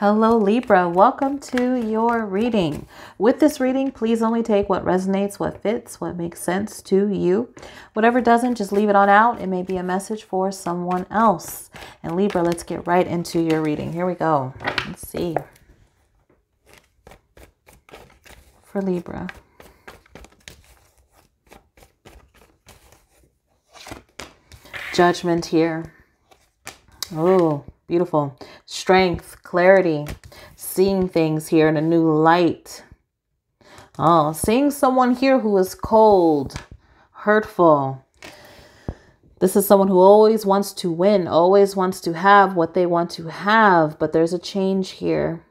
Hello Libra, welcome to your reading. With this reading, please only take what resonates, what fits, what makes sense to you. Whatever doesn't, just leave it on out. It may be a message for someone else. And Libra, let's get right into your reading. Here we go. Let's see. For Libra. Judgment here. Oh, beautiful. Strength, clarity, seeing things here in a new light. Oh, seeing someone here who is cold, hurtful. This is someone who always wants to win, always wants to have what they want to have, but there's a change here.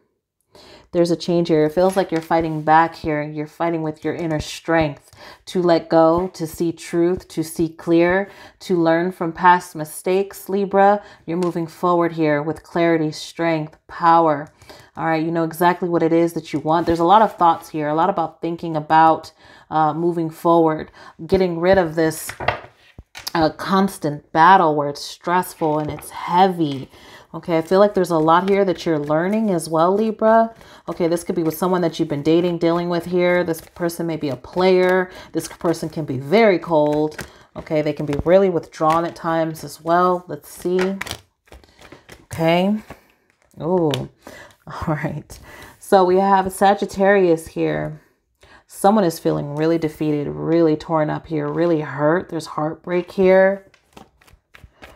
There's a change here. It feels like you're fighting back here. You're fighting with your inner strength to let go, to see truth, to see clear, to learn from past mistakes, Libra. You're moving forward here with clarity, strength, power. All right. You know exactly what it is that you want. There's a lot of thoughts here, a lot about thinking about moving forward, getting rid of this constant battle where it's stressful and it's heavy. Okay, I feel like there's a lot here that you're learning as well, Libra. Okay, this could be with someone that you've been dating, dealing with here. This person may be a player. This person can be very cold. Okay, they can be really withdrawn at times as well. Let's see. Okay. Oh, all right. So we have a Sagittarius here. Someone is feeling really defeated, really torn up here, really hurt. There's heartbreak here.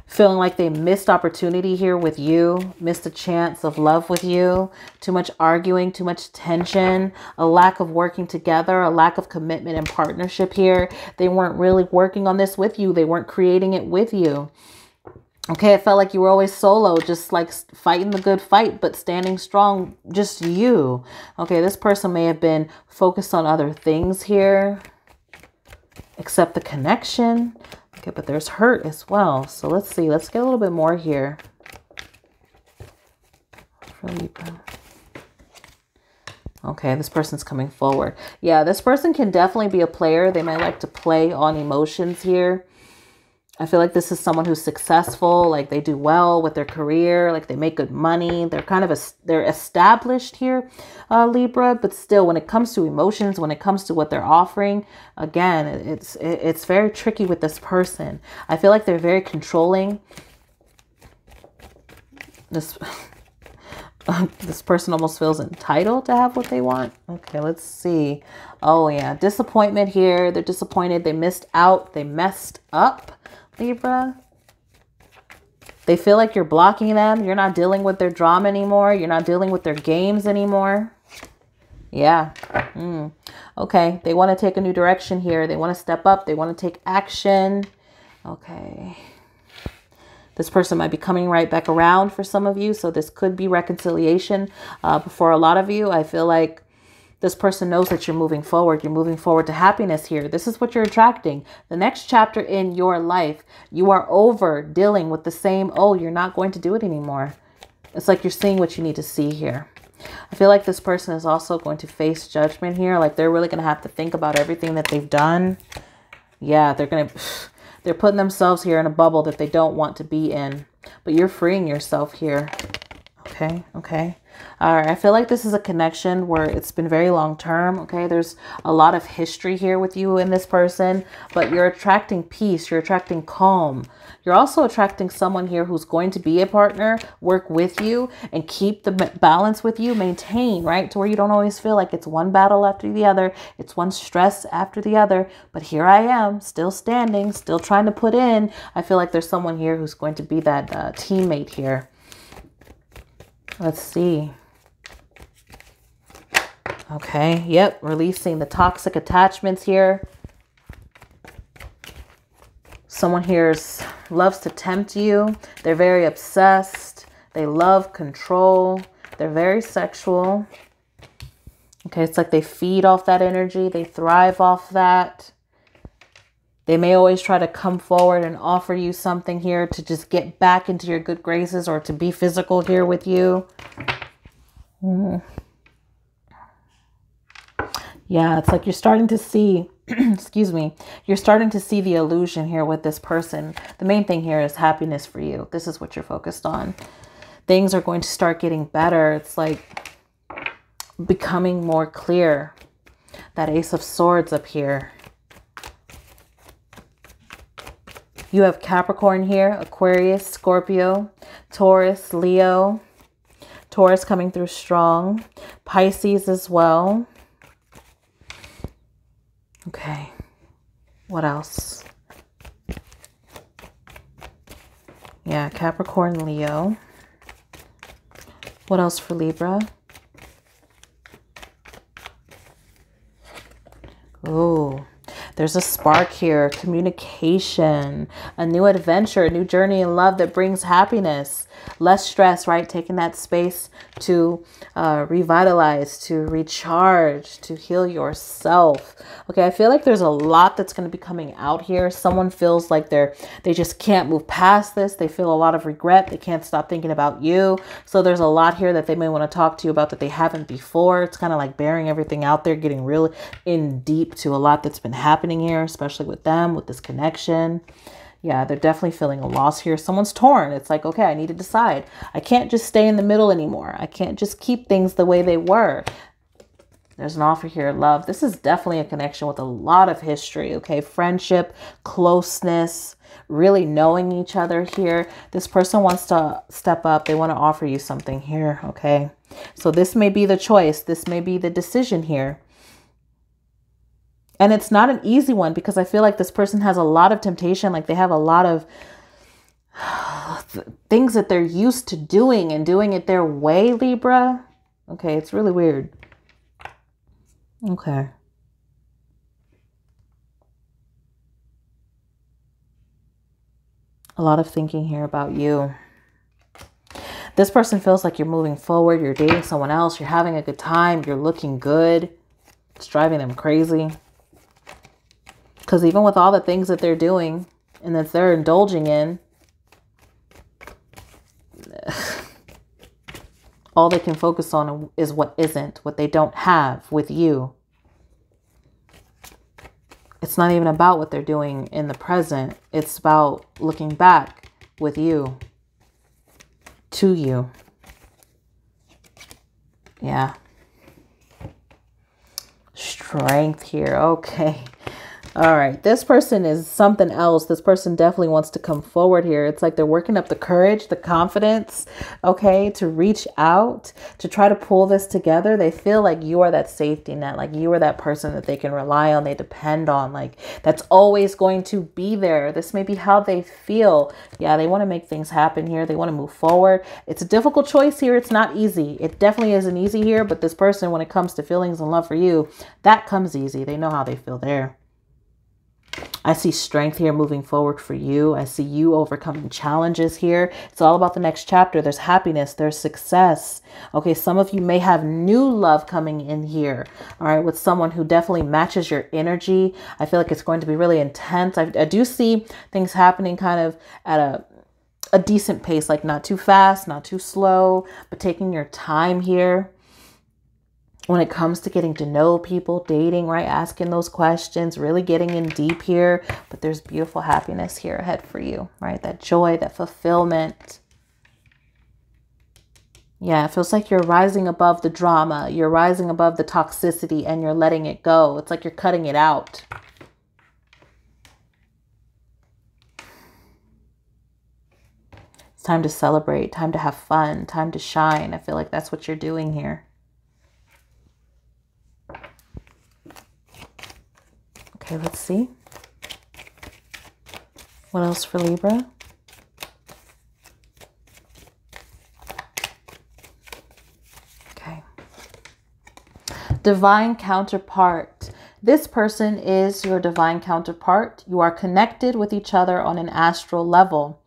Feeling like they missed opportunity here with you, missed a chance of love with you, too much arguing, too much tension, a lack of working together, a lack of commitment and partnership here. They weren't really working on this with you. They weren't creating it with you. Okay, it felt like you were always solo, just like fighting the good fight, but standing strong, just you. Okay, this person may have been focused on other things here, except the connection. Okay, but there's hurt as well. So let's see. Let's get a little bit more here. For Libra. Okay, this person's coming forward. Yeah, this person can definitely be a player. They might like to play on emotions here. I feel like this is someone who's successful, like they do well with their career, like they make good money. They're kind of they're established here, Libra. But still, when it comes to emotions, when it comes to what they're offering, again, it's very tricky with this person. I feel like they're very controlling. This person almost feels entitled to have what they want. Okay, let's see. Oh, yeah. Disappointment here. They're disappointed. They missed out. They messed up, Libra. They feel like you're blocking them. You're not dealing with their drama anymore. You're not dealing with their games anymore. Yeah. Okay. They want to take a new direction here. They want to step up. They want to take action. Okay. This person might be coming right back around for some of you. So this could be reconciliation for a lot of you. I feel like this person knows that you're moving forward. You're moving forward to happiness here. This is what you're attracting. The next chapter in your life, you are over dealing with the same, oh, you're not going to do it anymore. It's like you're seeing what you need to see here. I feel like this person is also going to face judgment here. Like they're really going to have to think about everything that they've done. Yeah, they're putting themselves here in a bubble that they don't want to be in, but you're freeing yourself here. Okay. Okay. All right. I feel like this is a connection where it's been very long term. Okay. There's a lot of history here with you and this person, but you're attracting peace. You're attracting calm. You're also attracting someone here who's going to be a partner, work with you and keep the balance with you, maintain, right? To where you don't always feel like it's one battle after the other. It's one stress after the other, but here I am still standing, still trying to put in. I feel like there's someone here who's going to be that teammate here. Let's see. Okay. Yep. Releasing the toxic attachments here. Someone here loves to tempt you. They're very obsessed. They love control. They're very sexual. Okay. It's like they feed off that energy. They thrive off that. They may always try to come forward and offer you something here to just get back into your good graces or to be physical here with you. Yeah, it's like you're starting to see, excuse me, you're starting to see the illusion here with this person. The main thing here is happiness for you. This is what you're focused on. things are going to start getting better. It's like becoming more clear. That Ace of Swords up here. You have Capricorn here, Aquarius, Scorpio, Taurus, Leo. Taurus coming through strong. Pisces as well. Okay. What else? Yeah, Capricorn, Leo. What else for Libra? Oh, there's a spark here. Communication, a new adventure, a new journey in love that brings happiness. Less stress, right? Taking that space to revitalize, to recharge, to heal yourself. Okay, I feel like there's a lot that's going to be coming out here. Someone feels like they just can't move past this. They feel a lot of regret. They can't stop thinking about you. So there's a lot here that they may want to talk to you about that they haven't before. It's kind of like bearing everything out there, getting really in deep to a lot that's been happening here, especially with them, with this connection. Yeah, they're definitely feeling a loss here. Someone's torn. It's like, okay, I need to decide. I can't just stay in the middle anymore. I can't just keep things the way they were. There's an offer here, love. This is definitely a connection with a lot of history, okay? Friendship, closeness, really knowing each other here. This person wants to step up. They want to offer you something here, okay? So this may be the choice. This may be the decision here. And it's not an easy one because I feel like this person has a lot of temptation. Like they have a lot of things that they're used to doing and doing it their way, Libra. Okay, it's really weird. Okay. A lot of thinking here about you. This person feels like you're moving forward. You're dating someone else. You're having a good time. You're looking good. It's driving them crazy. Because even with all the things that they're doing and that they're indulging in, all they can focus on is what isn't, what they don't have with you. It's not even about what they're doing in the present. It's about looking back with you, to you. Yeah. Strength here. Okay. All right, this person is something else. This person definitely wants to come forward here. It's like they're working up the courage, the confidence, okay, to reach out, to try to pull this together. They feel like you are that safety net, like you are that person that they can rely on, they depend on, like that's always going to be there. This may be how they feel. Yeah, they want to make things happen here. They want to move forward. It's a difficult choice here. It's not easy. It definitely isn't easy here, but this person, when it comes to feelings and love for you, that comes easy. They know how they feel there. I see strength here moving forward for you. I see you overcoming challenges here. It's all about the next chapter. There's happiness. There's success. Okay, some of you may have new love coming in here. All right, with someone who definitely matches your energy. I feel like it's going to be really intense. I do see things happening kind of at a decent pace, like not too fast, not too slow, but taking your time here. When it comes to getting to know people, dating, right? Asking those questions, really getting in deep here. But there's beautiful happiness here ahead for you, right? That joy, that fulfillment. Yeah, it feels like you're rising above the drama. You're rising above the toxicity and you're letting it go. It's like you're cutting it out. It's time to celebrate, time to have fun, time to shine. I feel like that's what you're doing here. Okay, let's see. What else for Libra? Okay. Divine counterpart. This person is your divine counterpart. You are connected with each other on an astral level.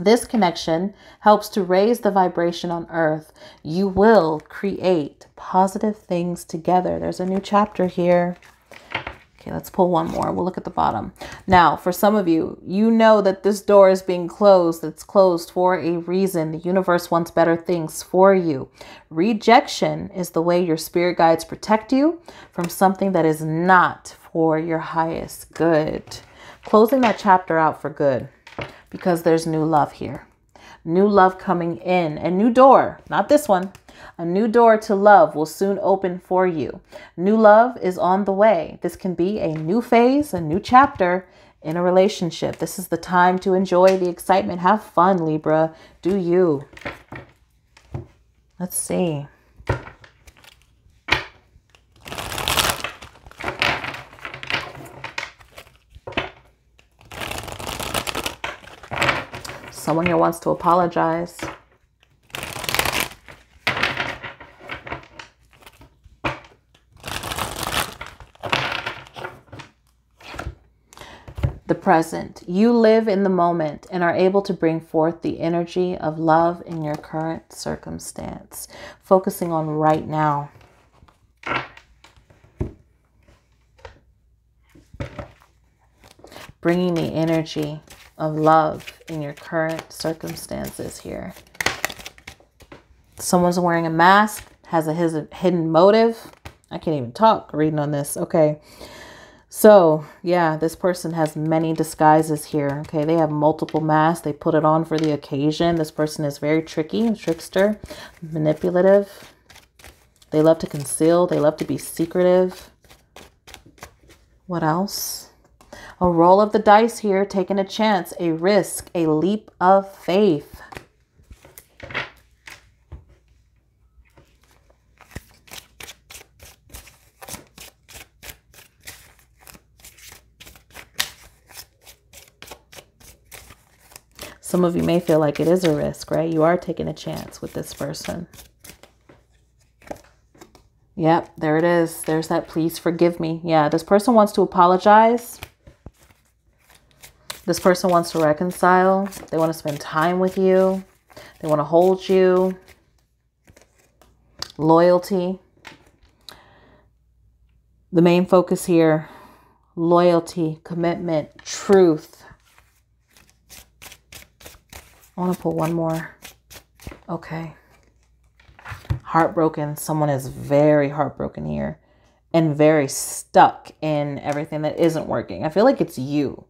This connection helps to raise the vibration on earth. You will create positive things together. There's a new chapter here. Okay, let's pull one more. We'll look at the bottom. Now, for some of you, you know that this door is being closed. It's closed for a reason. The universe wants better things for you. Rejection is the way your spirit guides protect you from something that is not for your highest good. Closing that chapter out for good because there's new love here. New love coming in. A new door, not this one. A new door to love will soon open for you. New love is on the way. This can be a new phase, a new chapter in a relationship. This is the time to enjoy the excitement. Have fun, Libra. Do you. Let's see. Someone here wants to apologize. The present. You live in the moment and are able to bring forth the energy of love in your current circumstance. Focusing on right now. Bringing the energy of love in your current circumstances here. Someone's wearing a mask, has a hidden motive. I can't even talk reading on this. Okay. So yeah, this person has many disguises here. Okay. They have multiple masks. They put it on for the occasion. This person is very tricky, trickster, manipulative. They love to conceal. They love to be secretive. What else? A roll of the dice here, taking a chance, a risk, a leap of faith. Some of you may feel like it is a risk, right? You are taking a chance with this person. Yep, there it is. There's that please forgive me. Yeah, this person wants to apologize. This person wants to reconcile. They want to spend time with you. They want to hold you. Loyalty. The main focus here, loyalty, commitment, truth. I want to pull one more. Okay. Heartbroken. Someone is very heartbroken here and very stuck in everything that isn't working. I feel like it's you.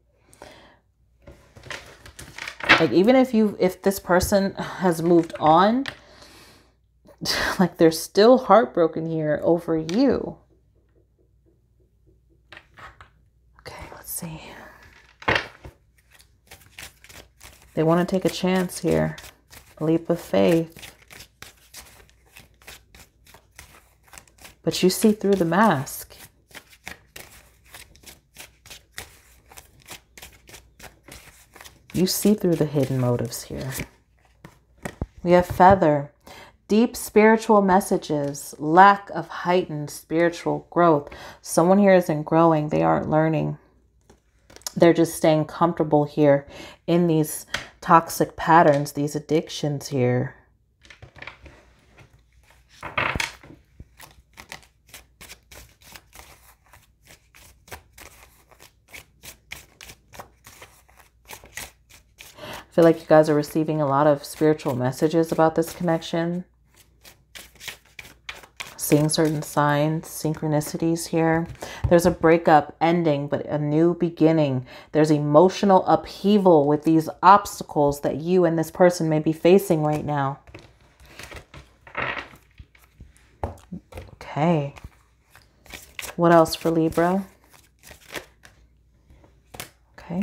Like, even if this person has moved on, like, they're still heartbroken here over you. Okay, let's see. They want to take a chance here. A leap of faith. But you see through the mask. You see through the hidden motives here. We have feather, deep spiritual messages, lack of heightened spiritual growth. Someone here isn't growing. They aren't learning. They're just staying comfortable here in these toxic patterns, these addictions here. I feel like you guys are receiving a lot of spiritual messages about this connection. Seeing certain signs, synchronicities here. There's a breakup ending, but a new beginning. There's emotional upheaval with these obstacles that you and this person may be facing right now. Okay. What else for Libra? Okay.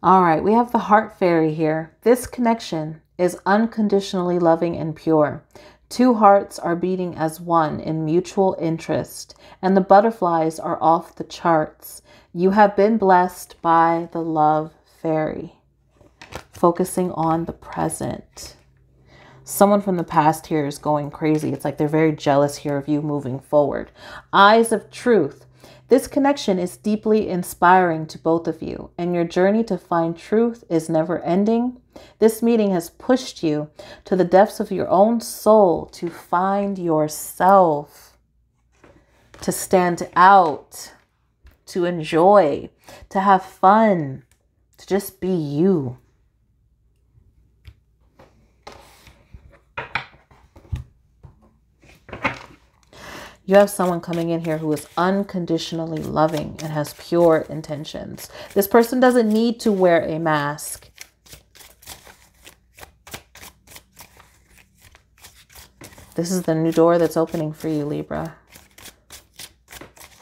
All right, we have the Heart Fairy here. This connection is unconditionally loving and pure. Two hearts are beating as one in mutual interest, and the butterflies are off the charts. You have been blessed by the Love Fairy. Focusing on the present. Someone from the past here is going crazy. It's like they're very jealous here of you moving forward. Eyes of Truth. This connection is deeply inspiring to both of you, and your journey to find truth is never ending. This meeting has pushed you to the depths of your own soul to find yourself, to stand out, to enjoy, to have fun, to just be you. You have someone coming in here who is unconditionally loving and has pure intentions. This person doesn't need to wear a mask. This is the new door that's opening for you, Libra.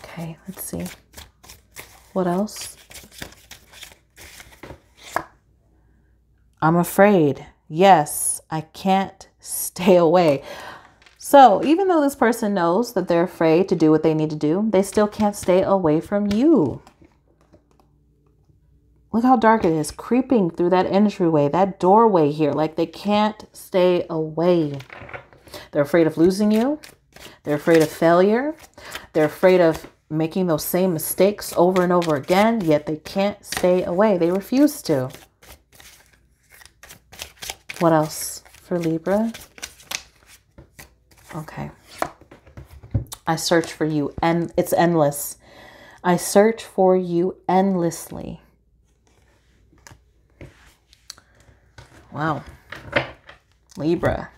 Okay, let's see. What else? I'm afraid. Yes, I can't stay away. So even though this person knows that they're afraid to do what they need to do, they still can't stay away from you. Look how dark it is, creeping through that entryway, that doorway here. Like they can't stay away. They're afraid of losing you. They're afraid of failure. They're afraid of making those same mistakes over and over again, yet they can't stay away. They refuse to. What else for Libra? Okay. I search for you and it's endless. I search for you endlessly. Wow. Libra.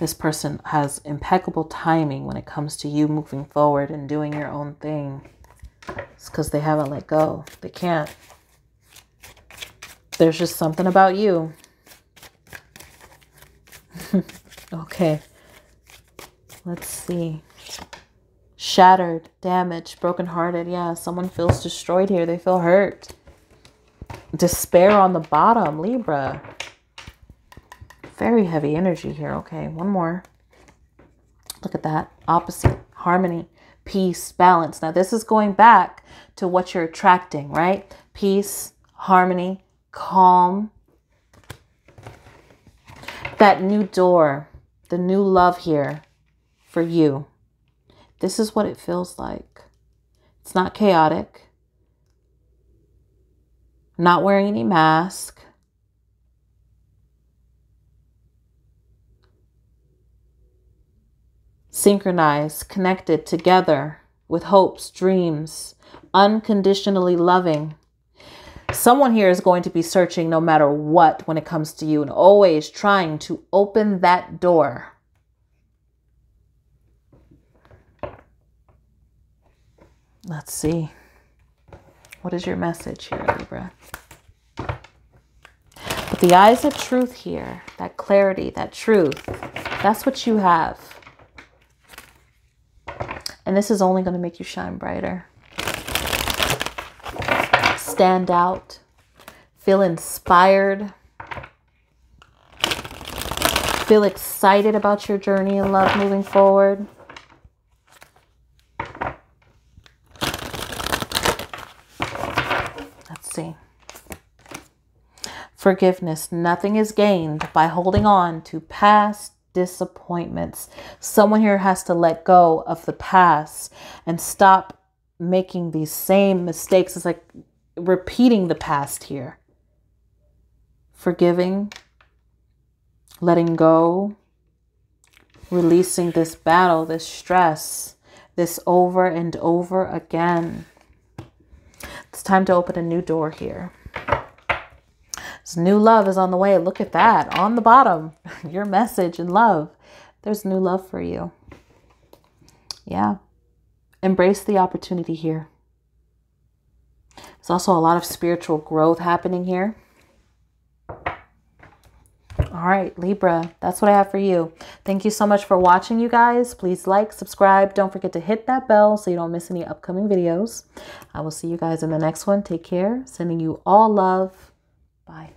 This person has impeccable timing when it comes to you moving forward and doing your own thing. It's because they haven't let go. They can't. There's just something about you. Okay. Let's see. Shattered, damaged, brokenhearted. Yeah, someone feels destroyed here. They feel hurt. Despair on the bottom, Libra. Very heavy energy here. Okay, one more. Look at that. Opposite, harmony, peace, balance. Now this is going back to what you're attracting, right? Peace, harmony, calm. That new door, the new love here for you. This is what it feels like. It's not chaotic. Not wearing any mask. Synchronized, connected together with hopes, dreams, unconditionally loving. Someone here is going to be searching no matter what when it comes to you and always trying to open that door. Let's see. What is your message here, Libra? With the eyes of truth here, that clarity, that truth, that's what you have. And this is only going to make you shine brighter. Stand out. Feel inspired. Feel excited about your journey in love moving forward. Let's see. Forgiveness. Nothing is gained by holding on to past disappointments. Someone here has to let go of the past and stop making these same mistakes. It's like repeating the past here. Forgiving, letting go, releasing this battle, this stress, this over and over again. It's time to open a new door here. So new love is on the way. Look at that. On the bottom, your message in love. There's new love for you. Yeah. Embrace the opportunity here. There's also a lot of spiritual growth happening here. All right, Libra, that's what I have for you. Thank you so much for watching, you guys. Please like, subscribe. Don't forget to hit that bell so you don't miss any upcoming videos. I will see you guys in the next one. Take care. Sending you all love. Bye.